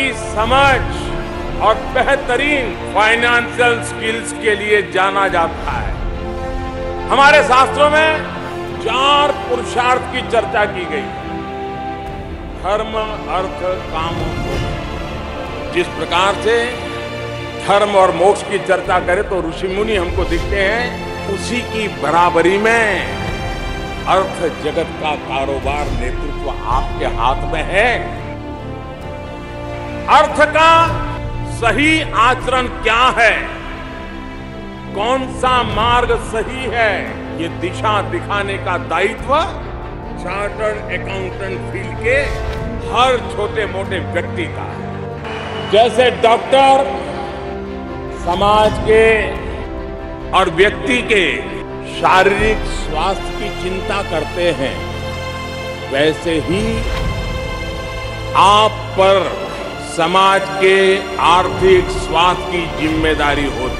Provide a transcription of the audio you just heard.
की समझ और बेहतरीन फाइनेंशियल स्किल्स के लिए जाना जाता है। हमारे शास्त्रों में 4 पुरुषार्थ की चर्चा की गई है, धर्म, अर्थ, काम और मोक्ष। जिस प्रकार से धर्म और मोक्ष की चर्चा करें तो ऋषि मुनि हमको दिखते हैं, उसी की बराबरी में अर्थ जगत का कारोबार, नेतृत्व आपके हाथ में है। अर्थ का सही आचरण क्या है, कौन सा मार्ग सही है, ये दिशा दिखाने का दायित्व चार्टर्ड अकाउंटेंट फील्ड के हर छोटे मोटे व्यक्ति का है। जैसे डॉक्टर समाज के और व्यक्ति के शारीरिक स्वास्थ्य की चिंता करते हैं, वैसे ही आप पर समाज के आर्थिक स्वास्थ्य की जिम्मेदारी होती है।